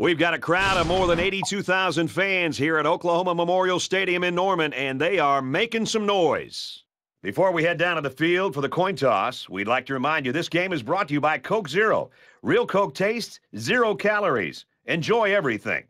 We've got a crowd of more than 82,000 fans here at Oklahoma Memorial Stadium in Norman, and they are making some noise. Before we head down to the field for the coin toss, we'd like to remind you this game is brought to you by Coke Zero. Real Coke taste, zero calories. Enjoy everything.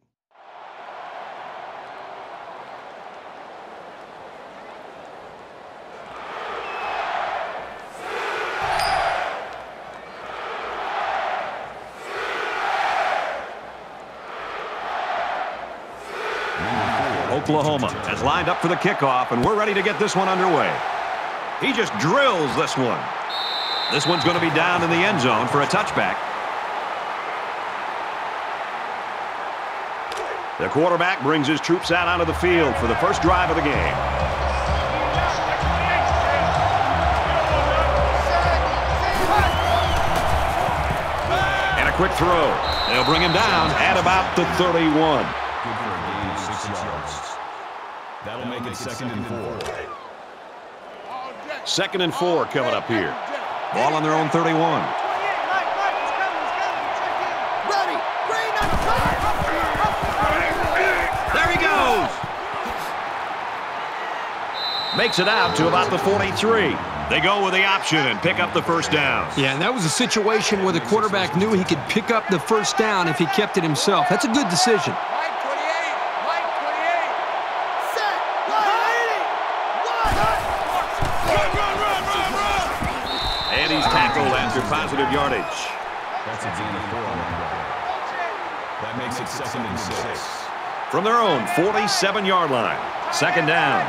Oklahoma has lined up for the kickoff, and we're ready to get this one underway. He just drills this one. This one's going to be down in the end zone for a touchback. The quarterback brings his troops out onto the field for the first drive of the game. And a quick throw. They'll bring him down at about the 31. That'll make it second and four. Second and four coming up here. Ball on their own 31. There he goes. Makes it out to about the 43. They go with the option and pick up the first down. Yeah, and that was a situation where the quarterback knew he could pick up the first down if he kept it himself. That's a good decision. After positive yardage. That's a gain of 4. That makes it second and 6. From their own 47-yard line. Second down.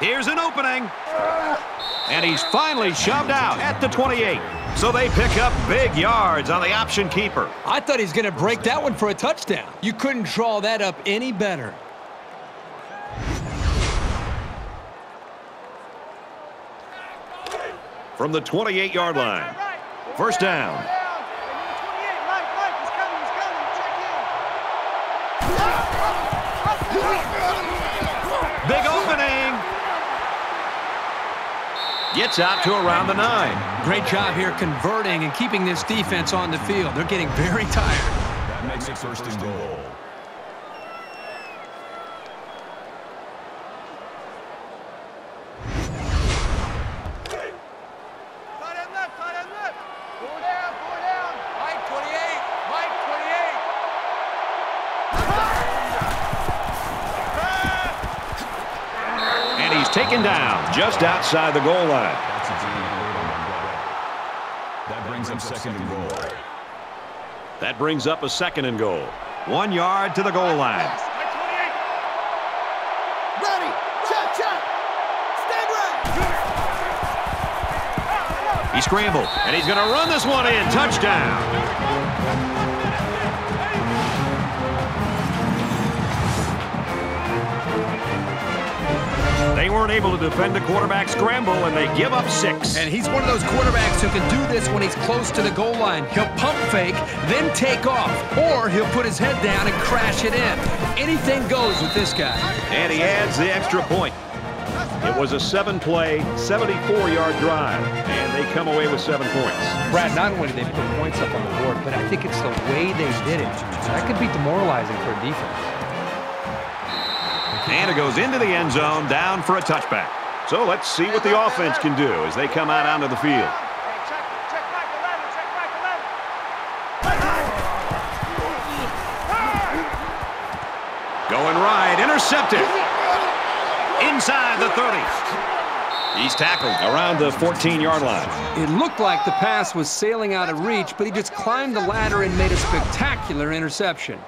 Here's an opening. And he's finally shoved out at the 28. So they pick up big yards on the option keeper. I thought he's going to break that one for a touchdown. You couldn't draw that up any better. From the 28-yard line, first down. Big opening. Gets out to around the 9. Great job here converting and keeping this defense on the field. They're getting very tired. That makes it first and goal. Go down. And he's taken down just outside the goal line. Second and goal. That brings up a second and goal. 1 yard to the goal line. Ready, check, check. Stand right. He scrambled, and he's going to run this one in. Touchdown. They weren't able to defend the quarterback scramble, and they give up 6. And he's one of those quarterbacks who can do this when he's close to the goal line. He'll pump fake, then take off, or he'll put his head down and crash it in. Anything goes with this guy. And he adds the extra point. It was a 7-play, 74-yard drive, and they come away with 7 points. Brad, not only did they put points up on the board, but I think it's the way they did it. That could be demoralizing for a defense. And it goes into the end zone, down for a touchback. So let's see what the offense can do as they come out onto the field. Going right, intercepted. Inside the 30. He's tackled around the 14-yard line. It looked like the pass was sailing out of reach, but he just climbed the ladder and made a spectacular interception.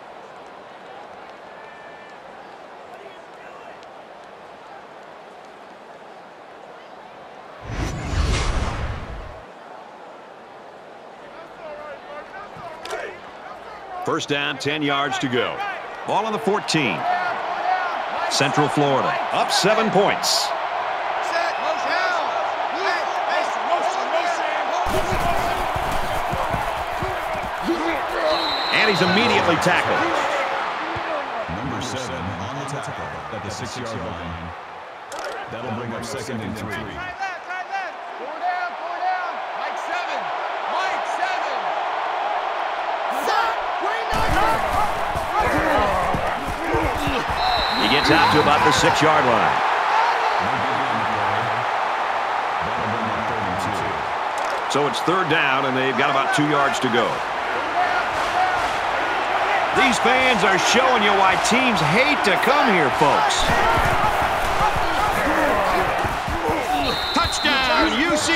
First down, 10 yards to go. Ball on the 14. Central Florida up 7 points. And he's immediately tackled. Number 7 on the tackle at the 6-yard line. That'll bring up second and three. Four down. Mike seven. Set. Green Knights. He gets out to about the 6-yard line. So it's third down, and they've got about 2 yards to go. These fans are showing you why teams hate to come here, folks. Touchdown, UCF.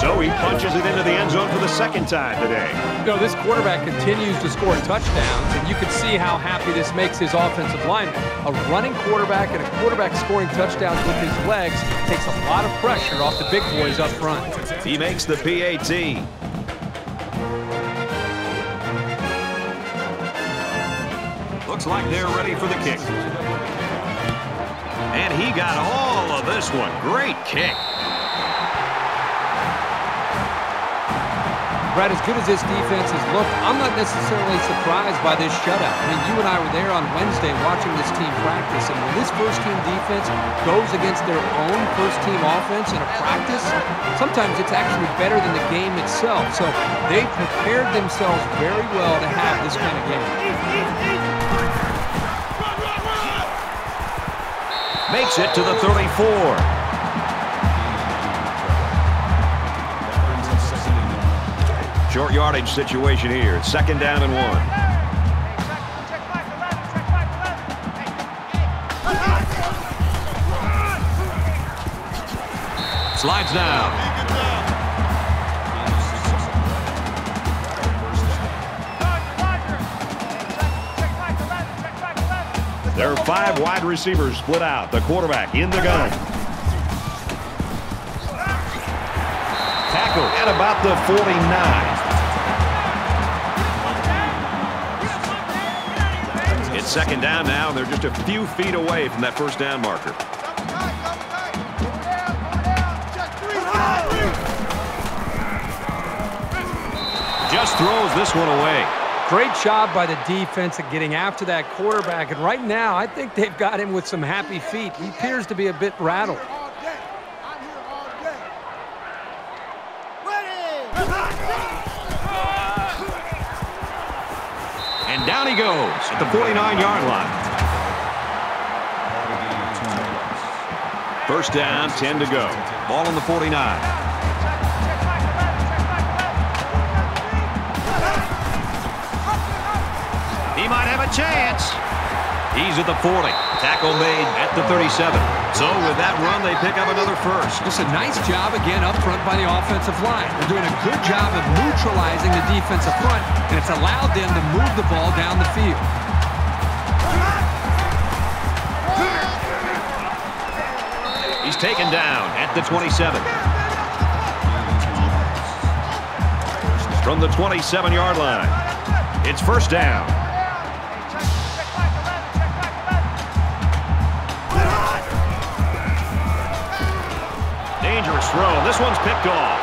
So he punches it into the end zone for the second time today. You know, this quarterback continues to score touchdowns, and you can see how happy this makes his offensive lineman. A running quarterback and a quarterback scoring touchdowns with his legs takes a lot of pressure off the big boys up front. He makes the PAT. Looks like they're ready for the kick. And he got all of this one. Great kick. Brad, as good as this defense has looked, I'm not necessarily surprised by this shutout. I mean, you and I were there on Wednesday watching this team practice, and when this first-team defense goes against their own first-team offense in a practice, sometimes it's actually better than the game itself. So they prepared themselves very well to have this kind of game. Makes it to the 34. Short yardage situation here. It's second down and one. Slides down. There are 5 wide receivers split out. The quarterback in the gun. At about the 49. It's second down now, and they're just a few feet away from that first down marker. Just throws this one away. Great job by the defense at getting after that quarterback, and right now I think they've got him with some happy feet. He appears to be a bit rattled. Down he goes at the 49-yard line. First down, 10 to go. Ball on the 49. He might have a chance. He's at the 40. Tackle made at the 37. So with that run, they pick up another first. Just a nice job again up front by the offensive line. They're doing a good job of neutralizing the defensive front, and it's allowed them to move the ball down the field. He's taken down at the 27. From the 27-yard line, it's first down. Dangerous throw. This one's picked off.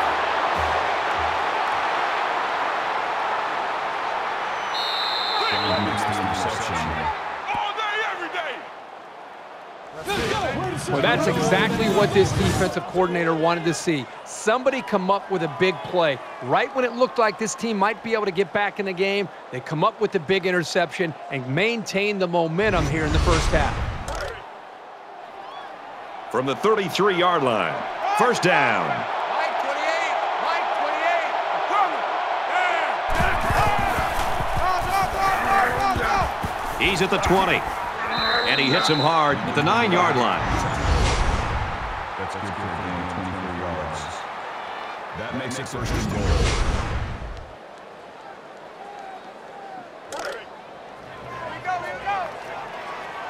Well, that's exactly what this defensive coordinator wanted to see. Somebody come up with a big play. Right when it looked like this team might be able to get back in the game, they come up with the big interception and maintain the momentum here in the first half. From the 33-yard line, first down. Mike 28. He's at the 20, and he hits him hard at the 9-yard line. That's a good for 24 yards. That makes it first and goal.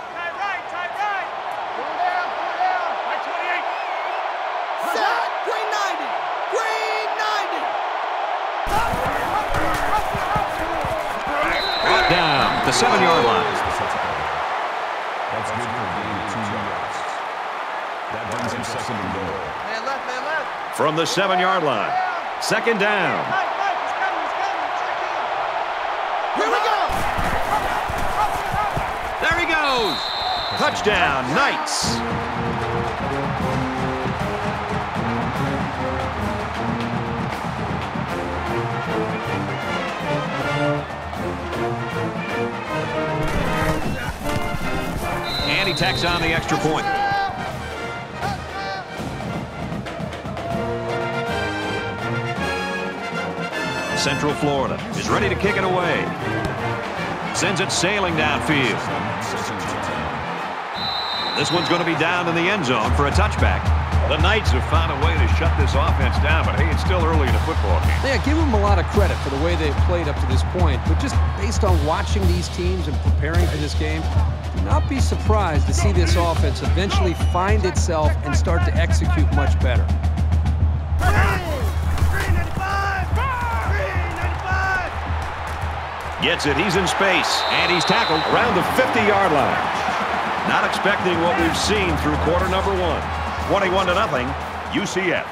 The 7-yard line. That's good for a gain of 2 yards. That brings him second and goal. Man left. From the 7-yard line, second down. Here we go! There he goes! Touchdown, Knights! And he tacks on the extra point. Central Florida is ready to kick it away. Sends it sailing downfield. This one's going to be down in the end zone for a touchback. The Knights have found a way to shut this offense down, but hey, it's still early in the football game. Yeah, give them a lot of credit for the way they've played up to this point, but just based on watching these teams and preparing for this game, do not be surprised to see this offense eventually find itself and start to execute much better. Gets it, he's in space, and he's tackled around the 50-yard line. Not expecting what we've seen through quarter number one. 21-0, UCF.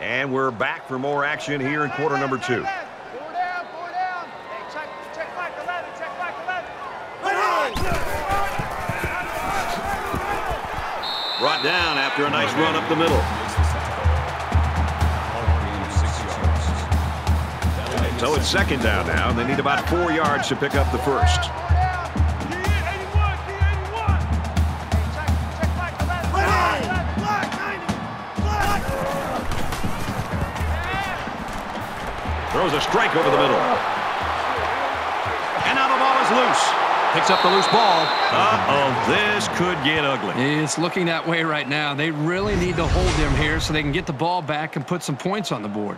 And we're back for more action here in quarter number two. Brought down after a nice run up the middle. So it's second down now. They need about 4 yards to pick up the first. Throws a strike over the middle. And now the ball is loose. Picks up the loose ball. Uh-oh, this could get ugly. It's looking that way right now. They really need to hold them here so they can get the ball back and put some points on the board.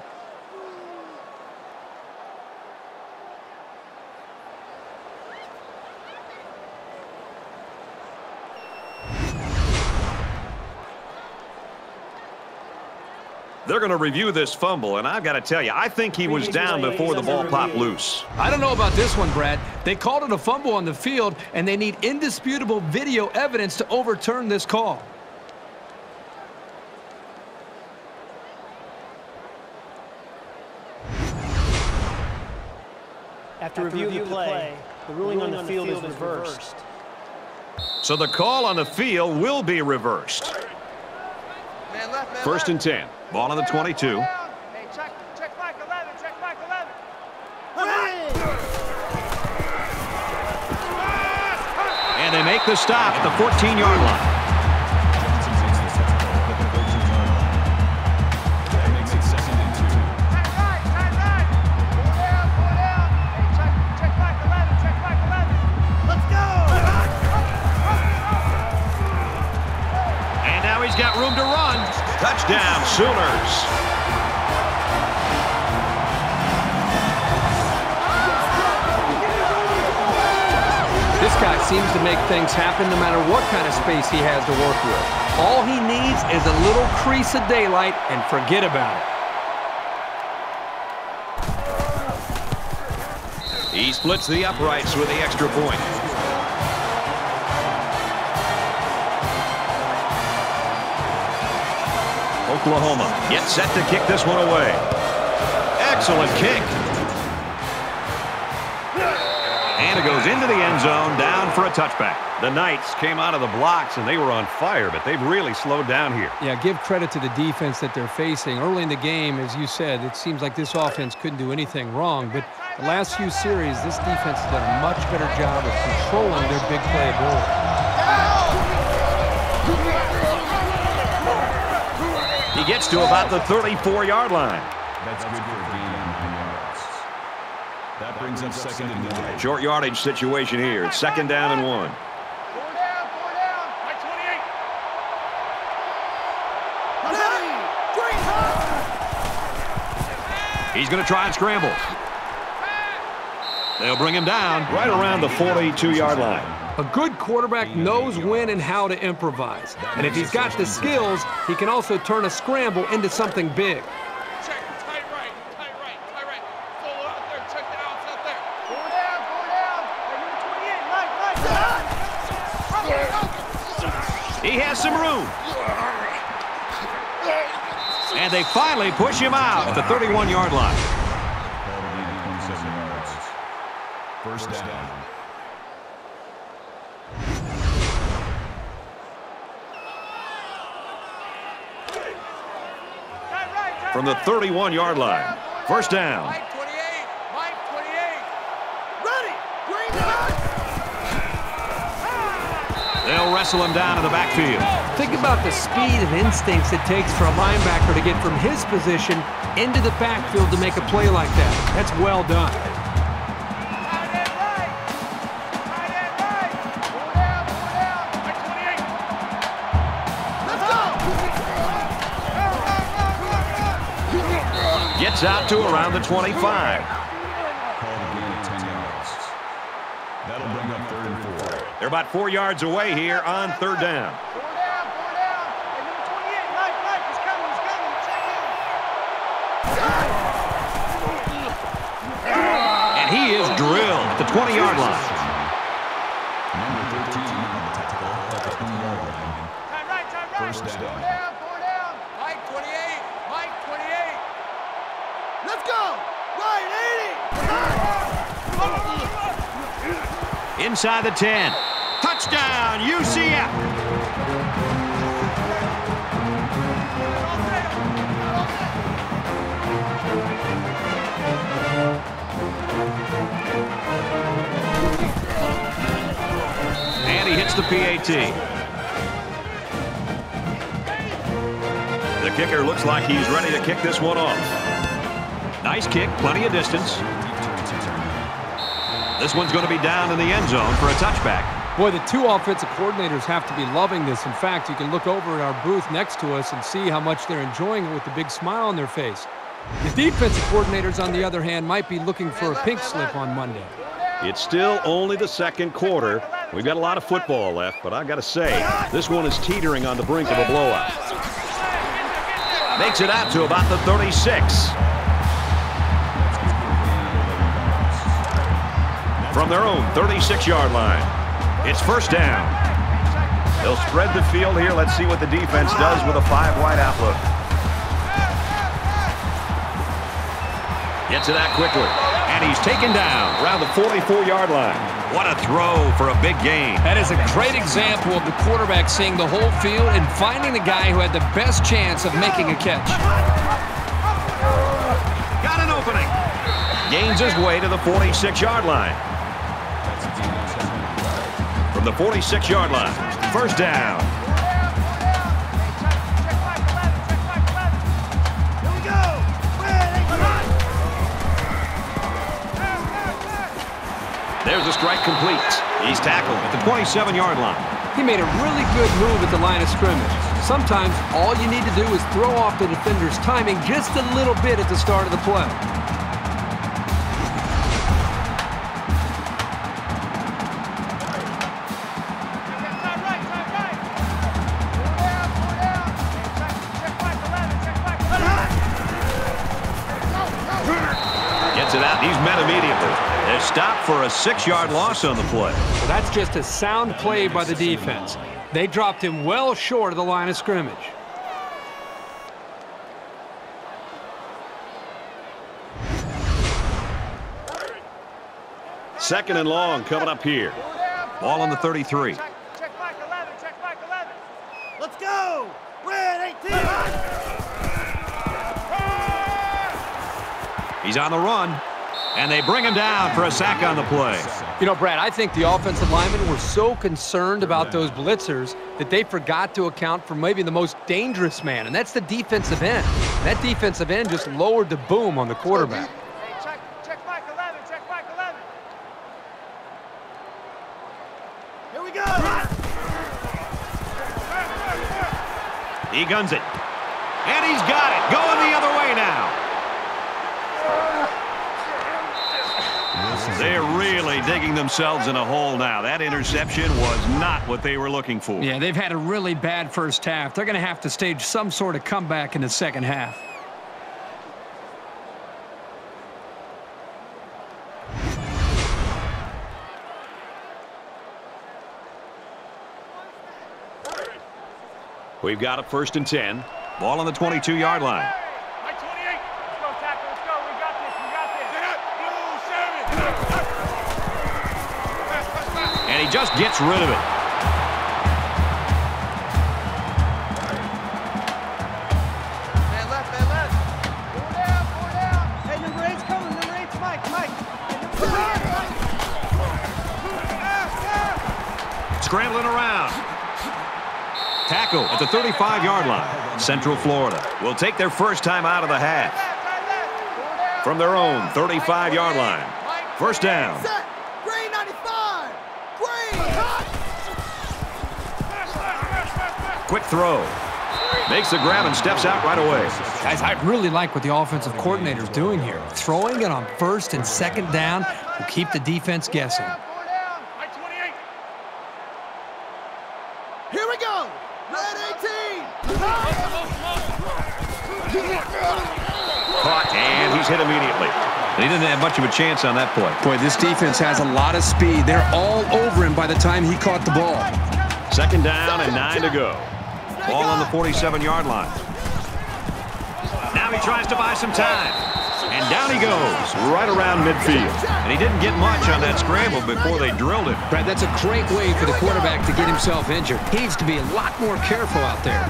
They're going to review this fumble, and I've got to tell you, I think he was down before the ball popped loose. I don't know about this one, Brad. They called it a fumble on the field, and they need indisputable video evidence to overturn this call. After review of the play, the ruling on the field is reversed. So the call on the field will be reversed. First and 10. Ball on the 22. Hey, check Mike 11. Check Mike 11. And they make the stop at the 14-yard line. Got room to run. Touchdown, Sooners. This guy seems to make things happen no matter what kind of space he has to work with. All he needs is a little crease of daylight and forget about it. He splits the uprights with the extra point. Oklahoma get set to kick this one away. Excellent kick. And it goes into the end zone, down for a touchback. The Knights came out of the blocks and they were on fire, but they've really slowed down here. Yeah, give credit to the defense that they're facing. Early in the game, as you said, it seems like this offense couldn't do anything wrong, but the last few series, this defense has done a much better job of controlling their big play goal. He gets to about the 34-yard line. That's good for a game. That brings up second and 9. Short yardage situation here. It's second down and 1. 4 down. Like 28. He's going to try and scramble. They'll bring him down right around the 42-yard line. A good quarterback knows when and how to improvise. And if he's got the skills, he can also turn a scramble into something big. Check, tight right, tight right, tight right. Solo out there, check the outs out there. 4 down. They're 28, right. He has some room. And they finally push him out at the 31-yard line. First down. From the 31-yard line. First down. Mike 28. Mike 28. Ready. Green back. They'll wrestle him down in the backfield. Think about the speed and instincts it takes for a linebacker to get from his position into the backfield to make a play like that. That's well done. Gets out to around the 25. That'll bring up third and four. They're about 4 yards away here on third down. And he is drilled at the 20-yard line. Inside the 10. Touchdown, UCF. And he hits the PAT. The kicker looks like he's ready to kick this one off. Nice kick, plenty of distance. This one's going to be down in the end zone for a touchback. Boy, the two offensive coordinators have to be loving this. In fact, you can look over at our booth next to us and see how much they're enjoying it with the big smile on their face. The defensive coordinators, on the other hand, might be looking for a pink slip on Monday. It's still only the second quarter. We've got a lot of football left, but I've got to say, this one is teetering on the brink of a blowout. Makes it out to about the 36. From their own 36-yard line. It's first down. They'll spread the field here. Let's see what the defense does with a five-wide outlook. Gets it out quickly. And he's taken down around the 44-yard line. What a throw for a big gain. That is a great example of the quarterback seeing the whole field and finding the guy who had the best chance of making a catch. Got an opening. Gains his way to the 46-yard line. From the 46-yard line, first down. Here we go. There's a strike complete. He's tackled at the 27-yard line. He made a really good move at the line of scrimmage. Sometimes all you need to do is throw off the defender's timing just a little bit at the start of the play. Stop for a 6-yard loss on the play. Well, that's just a sound play by the defense. They dropped him well short of the line of scrimmage. Second and long coming up here. Ball on the 33. Check Mike 11, check Mike 11. Let's go! Red 18! He's on the run. And they bring him down for a sack on the play. You know, Brad, I think the offensive linemen were so concerned about those blitzers that they forgot to account for maybe the most dangerous man, and that's the defensive end. That defensive end just lowered the boom on the quarterback. Hey, check Mike 11, check Mike 11. Here we go. He guns it. And he's got it. Going the other way now. They're really digging themselves in a hole now. That interception was not what they were looking for. Yeah, they've had a really bad first half. They're going to have to stage some sort of comeback in the second half. We've got a first and 10. Ball on the 22-yard line. And he just gets rid of it. Man left, man left. Go down, go down. Hey, number eight's coming. Number eight's Mike, Mike. Scrambling around. Tackle at the 35-yard line. Central Florida will take their first time out of the half from their own 35-yard line. First down. Quick throw. Makes the grab and steps out right away. Guys, I really like what the offensive coordinator's doing here. Throwing it on first and second down will keep the defense guessing. Here we go. Red 18. Caught, and he's hit immediately. He didn't have much of a chance on that point. Boy, this defense has a lot of speed. They're all over him by the time he caught the ball. Second down and 9 to go. Ball on the 47-yard line. Now he tries to buy some time. And down he goes, right around midfield. And he didn't get much on that scramble before they drilled him. Brad, that's a great way for the quarterback to get himself injured. He needs to be a lot more careful out there.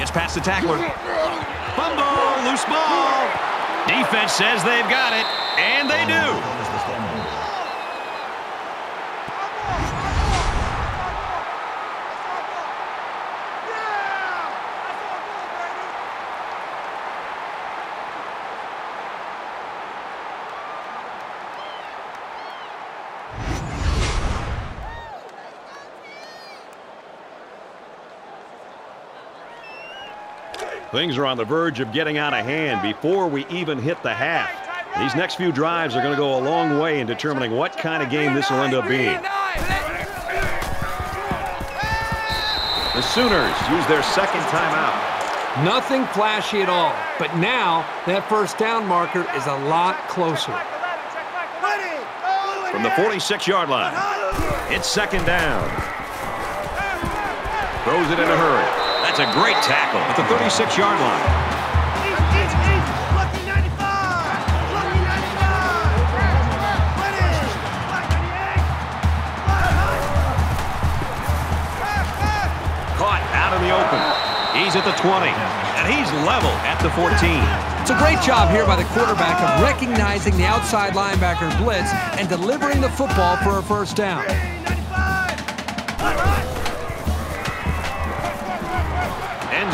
Gets past the tackler. Fumble, loose ball. Defense says they've got it, and they do. Things are on the verge of getting out of hand before we even hit the half. These next few drives are going to go a long way in determining what kind of game this will end up being. The Sooners use their second timeout. Nothing flashy at all, but now that first down marker is a lot closer. From the 46-yard line, it's second down. Throws it in a hurry. That's a great tackle at the 36-yard line. Lucky 95! Lucky 95! Caught out in the open. He's at the 20, and he's level at the 14. It's a great job here by the quarterback of recognizing the outside linebacker blitz and delivering the football for a first down.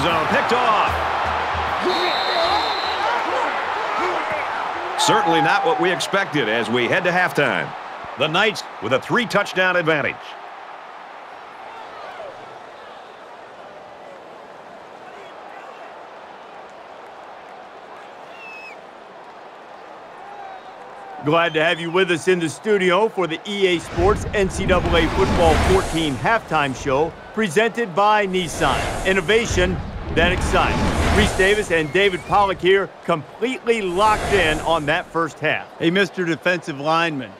Zone picked off. Certainly not what we expected as we head to halftime. The Knights with a 3-touchdown advantage. Glad to have you with us in the studio for the EA Sports NCAA Football 14 halftime show presented by Nissan. Innovation that excites. Reese Davis and David Pollock here completely locked in on that first half. Hey, Mr. Defensive Lineman,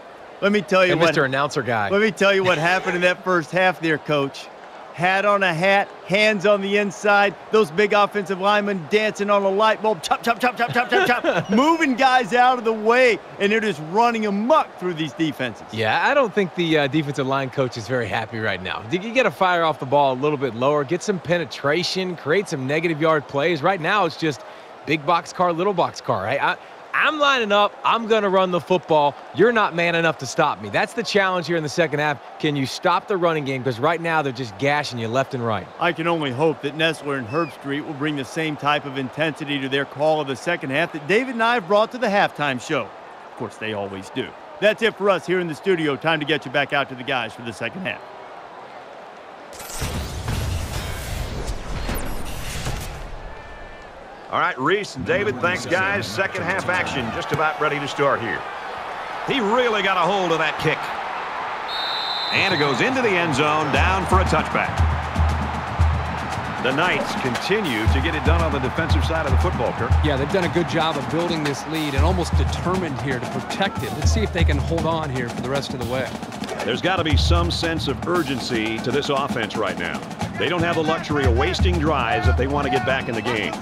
let me tell you what... Mr. Announcer Guy. Let me tell you what happened in that first half there, Coach. Hat on a hat, hands on the inside, those big offensive linemen dancing on a light bulb, chop, chop, chop, chop, chop, chop, chop, moving guys out of the way, and they're just running amok through these defenses. Yeah, I don't think the defensive line coach is very happy right now. You got to fire off the ball a little bit lower, get some penetration, create some negative yard plays. Right now, it's just big box car, little box car. Right? I'm lining up. I'm going to run the football. You're not man enough to stop me. That's the challenge here in the second half. Can you stop the running game? Because right now they're just gashing you left and right. I can only hope that Nessler and Herbstreit will bring the same type of intensity to their call of the second half that David and I have brought to the halftime show. Of course, they always do. That's it for us here in the studio. Time to get you back out to the guys for the second half. All right, Reese and David, thanks, guys. Second half action just about ready to start here. He really got a hold of that kick. And it goes into the end zone, down for a touchback. The Knights continue to get it done on the defensive side of the football, Kirk. Yeah, they've done a good job of building this lead and almost determined here to protect it. Let's see if they can hold on here for the rest of the way. There's got to be some sense of urgency to this offense right now. They don't have the luxury of wasting drives if they want to get back in the game.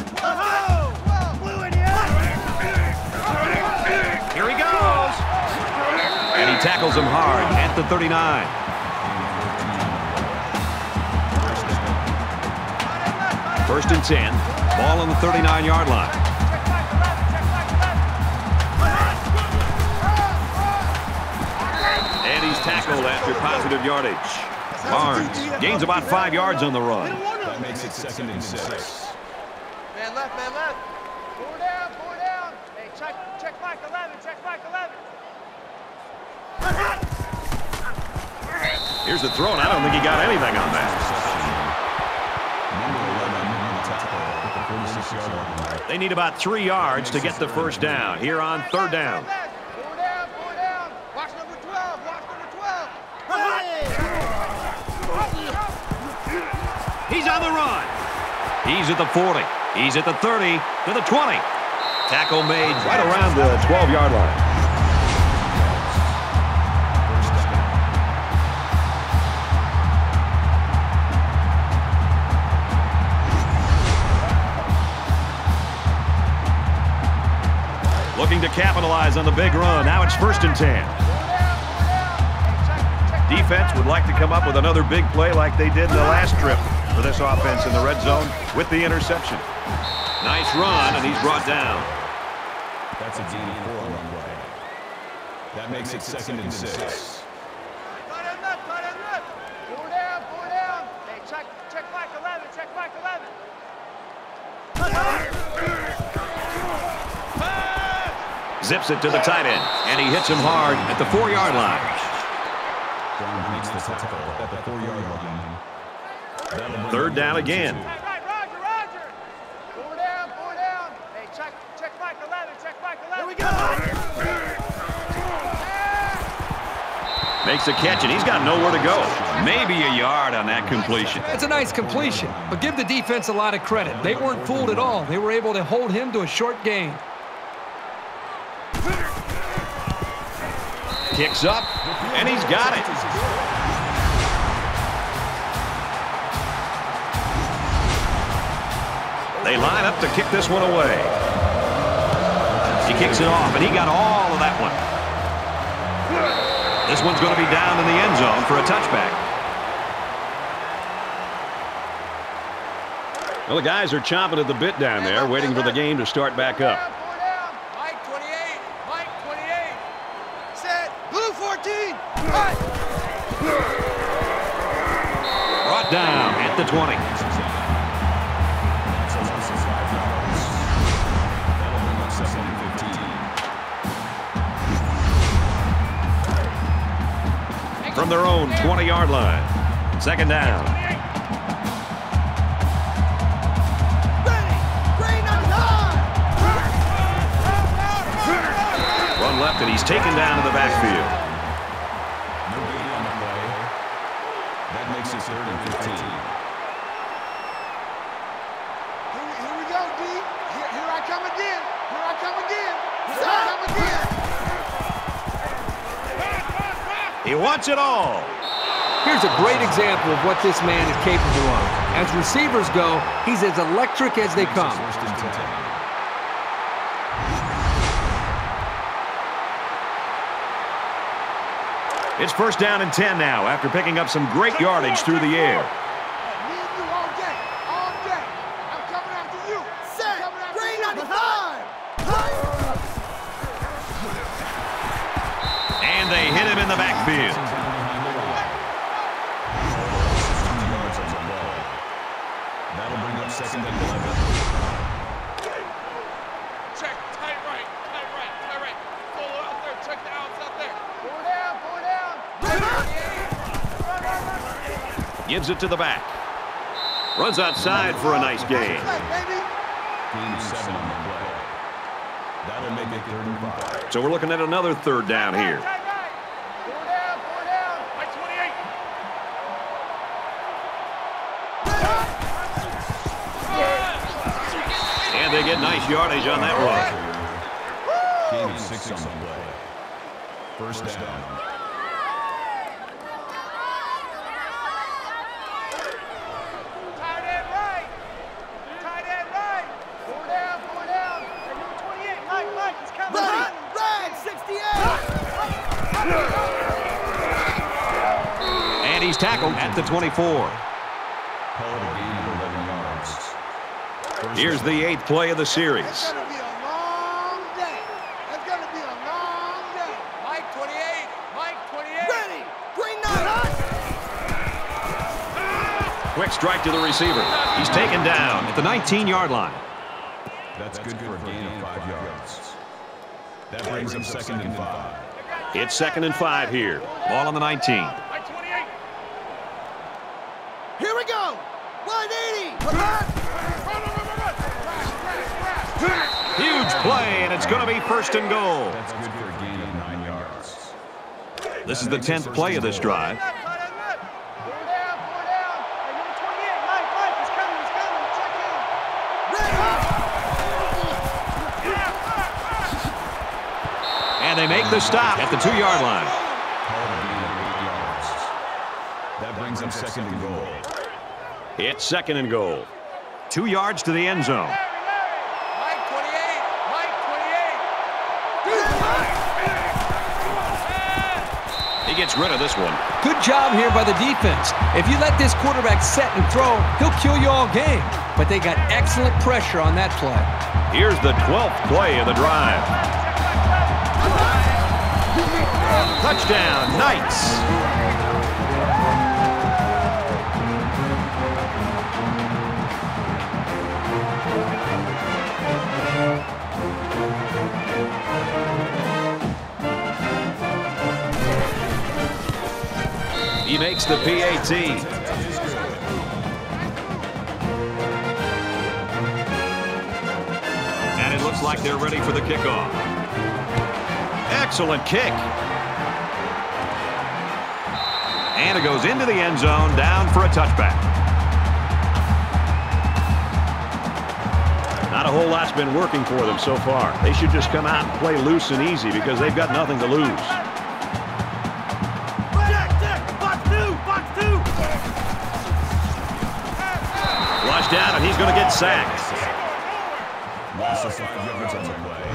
Here he goes. And he tackles him hard at the 39. First and 10, ball on the 39-yard line. And he's tackled after positive yardage. Barnes gains about 5 yards on the run. That makes it second and 6. Man left, man left. 4 down. Hey, check Mike 11, check Mike 11. Here's the throw, and I don't think he got anything on that. They need about 3 yards to get the first down here on 3rd down. Four down. Watch number 12. He's on the run. He's at the 40. He's at the 30 to the 20. Tackle made right around the 12-yard line. Looking to capitalize on the big run. Now it's 1st and 10. Defense would like to come up with another big play like they did in the last trip for this offense in the red zone with the interception. Nice run, and he's brought down. That's a DD4 run play. That makes it 2nd and 6. Four down. Hey, check Mike 11. Check Mike 11. Zips it to the tight end, and he hits him hard at the 4-yard line. Brown makes the tackle at the 4-yard line. 3rd down again. Roger. 4 down. Hey, check Mike 11. Check Mike 11. Here we go. Makes a catch, and he's got nowhere to go. Maybe a yard on that completion. That's a nice completion, but give the defense a lot of credit. They weren't fooled at all. They were able to hold him to a short gain. Kicks up, and he's got it. They line up to kick this one away. He kicks it off, and he got all of that one. This one's going to be down in the end zone for a touchback. Well, the guys are chomping at the bit down there, waiting for the game to start back up. Brought down at the 20. From their own 20-yard line. 2nd down. Run left, and he's taken down to the backfield. He wants it all. Here's a great example of what this man is capable of. As receivers go, he's as electric as they come. It's 1st down and 10 now after picking up some great yardage through the air. The backfield. That'll bring up 2nd and 11. Check tight right. Fuller out there. Check the outs out there. Four down. Gives it to the back. Runs outside for a nice gain. That'll make it 35. So we're looking at another 3rd down here. They get nice yardage on that run. Game of 6 on the play. 1st down. tackled at the 24. Here's the 8th play of the series. That's going to be a long day. That's going to be a long day. Mike 28. Mike 28. Ready. Green Knight. Quick strike to the receiver. He's taken down at the 19-yard line. That's good for a gain of 5 yards. That brings him second and 5. It's second and 5 here. Ball on the 19. Mike 28. Here we go. 180. Huge play, and it's going to be first and goal. That's good for a gain of 9 yards. This is the 10th play of this drive. And they make the stop at the 2-yard line. That brings them second and goal. It's second and goal. 2 yards to the end zone. Gets rid of this one. Good job here by the defense. If you let this quarterback set and throw, he'll kill you all game. But they got excellent pressure on that play. Here's the 12th play of the drive. Touchdown, Knights. He makes the PAT. And it looks like they're ready for the kickoff. Excellent kick. And it goes into the end zone, down for a touchback. Not a whole lot's been working for them so far. They should just come out and play loose and easy because they've got nothing to lose. Down, and he's going to get sacked. Loss of 5 yards on the play.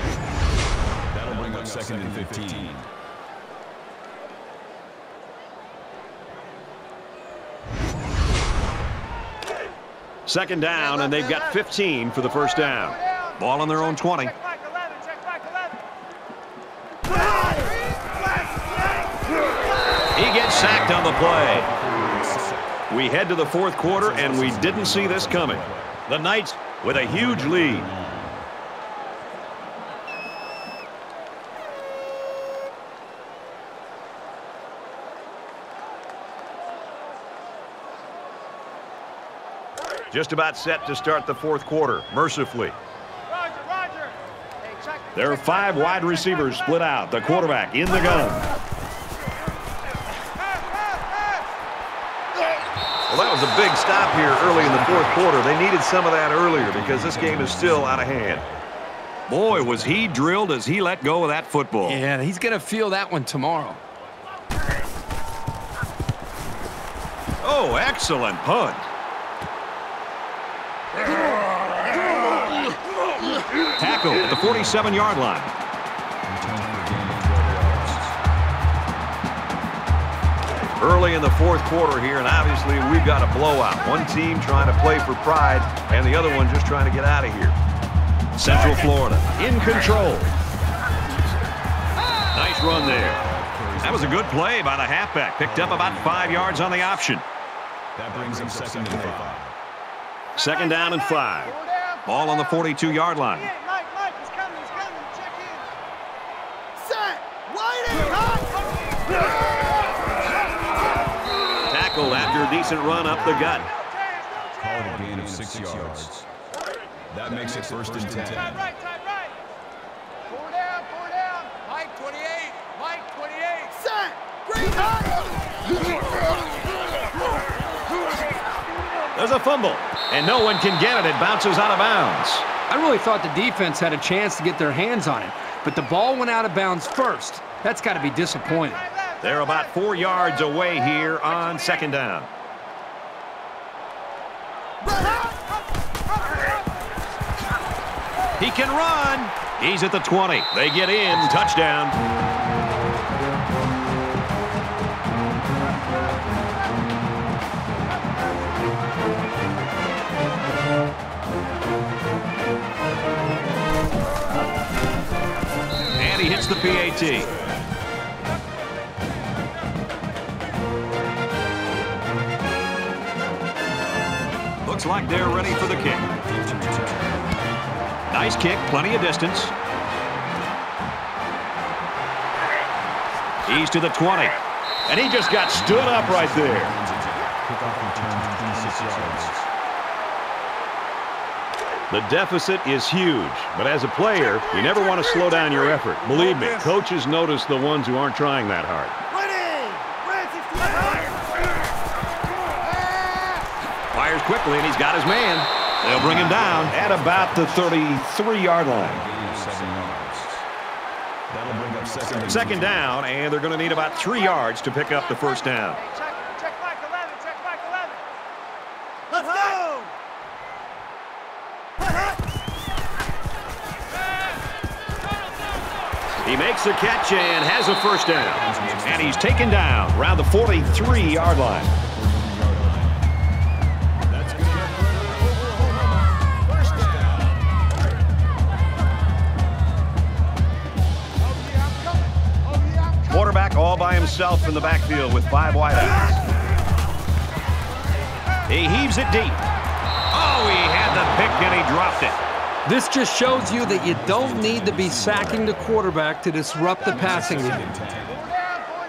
That'll bring up second and 15. Second down, and they've got 15 for the first down. Ball on their own 20. He gets sacked on the play. We head to the 4th quarter, and we didn't see this coming. The Knights with a huge lead. Just about set to start the 4th quarter, mercifully. There are 5 wide receivers split out. The quarterback in the gun. Well, that was a big stop here early in the 4th quarter. They needed some of that earlier because this game is still out of hand. Boy, was he drilled as he let go of that football. Yeah, he's going to feel that one tomorrow. Oh, excellent punt. Tackle at the 47-yard line. Early in the 4th quarter here, and obviously we've got a blowout. One team trying to play for pride, and the other one just trying to get out of here. Central Florida in control. Nice run there. That was a good play by the halfback. Picked up about 5 yards on the option. That brings him second and 5. Second down and 5. Ball on the 42-yard line. After a decent run up the gut. Called a gain of 6 yards. That makes it first and 10. Time right. 4 down. Mike 28. Mike 28. Set. Green Knight. There's a fumble, and no one can get it. It bounces out of bounds. I really thought the defense had a chance to get their hands on it, but the ball went out of bounds first. That's got to be disappointing. They're about 4 yards away here on second down. He can run. He's at the 20. They get in. Touchdown. the PAT. Looks like they're ready for the kick. Nice kick, plenty of distance. He's to the 20. And he just got stood up right there. The deficit is huge, but as a player, you never want to slow down your effort. Believe me, coaches notice the ones who aren't trying that hard. Quickly, and he's got his man. They'll bring him down at about the 33-yard line. Second down, and they're going to need about 3 yards to pick up the first down. Check back 11, check back 11. Let's go! He makes the catch and has a first down. And he's taken down around the 43-yard line. All by himself in the backfield with 5 wideouts. He heaves it deep. Oh, he had the pick and he dropped it. This just shows you that you don't need to be sacking the quarterback to disrupt the passing game.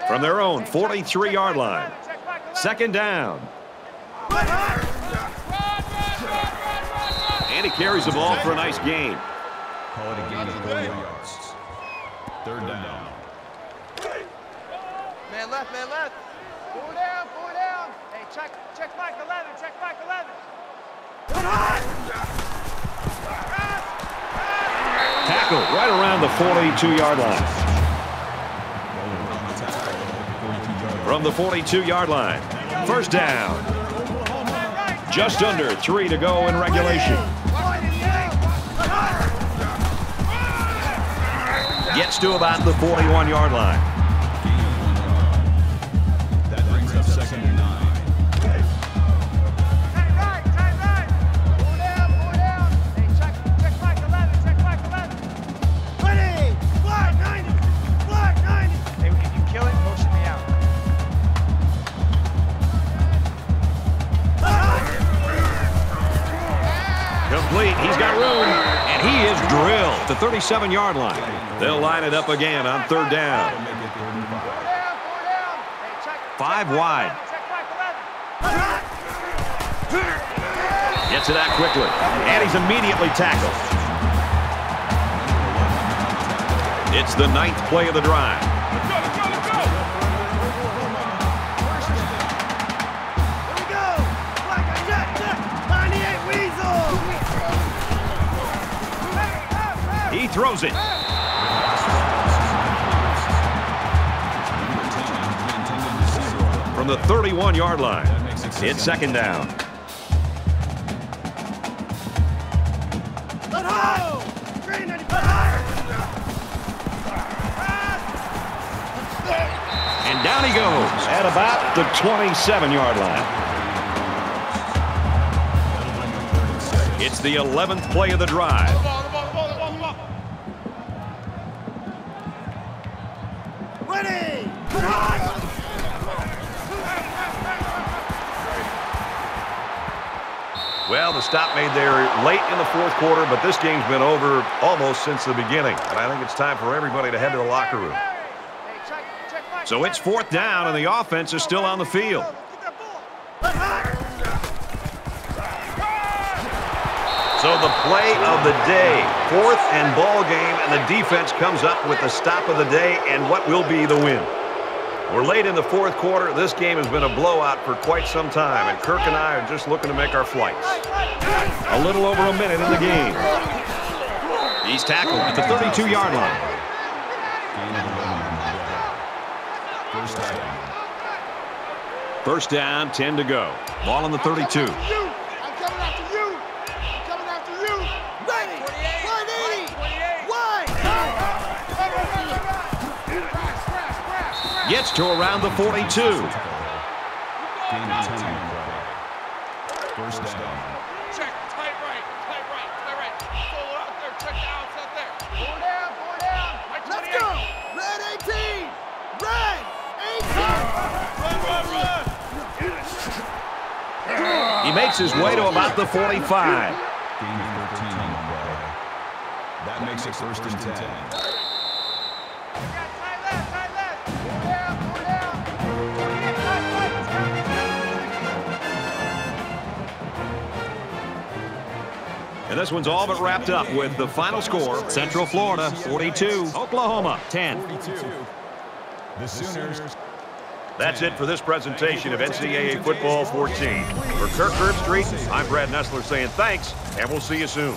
From their own 43-yard line, second down. And he carries the ball for a nice gain. Call it a gain of 4 yards. Third down. Man left, man left. 4 down. Hey, check back 11, check back 11. Tackle right around the 42-yard line. From the 42-yard line, first down. Just under 3 to go in regulation. Gets to about the 41-yard line. He's got room, and he is drilled at the 37-yard line. They'll line it up again on third down. 5 wide. Gets it out quickly, and he's immediately tackled. It's the 9th play of the drive. He throws it. From the 31-yard line, it's second down. And down he goes at about the 27-yard line. It's the 11th play of the drive. Well, the stop made there late in the 4th quarter, but this game's been over almost since the beginning. And I think it's time for everybody to head to the locker room. So it's 4th down, and the offense is still on the field. So the play of the day, 4th and ball game, and the defense comes up with the stop of the day and what will be the win. We're late in the 4th quarter. This game has been a blowout for quite some time, and Kirk and I are just looking to make our flights. A little over a minute in the game. He's tackled at the 32-yard line. First down, 10 to go. Ball on the 32. I'm coming after you. I'm coming after you. Ready. 180. Wide. Gets to around the 42. First down. Check, tight right, tight right, tight right. Solo out there, check the outs out there. 4 down, 4 down. Let's go. makes his way to about the 45. That makes it first and 10. And this one's all but wrapped up with the final score. Central Florida, 42. Oklahoma, 10. The Sooners. That's it for this presentation of NCAA Football 14. For Kirk Herbstreit, I'm Brad Nessler saying thanks, and we'll see you soon.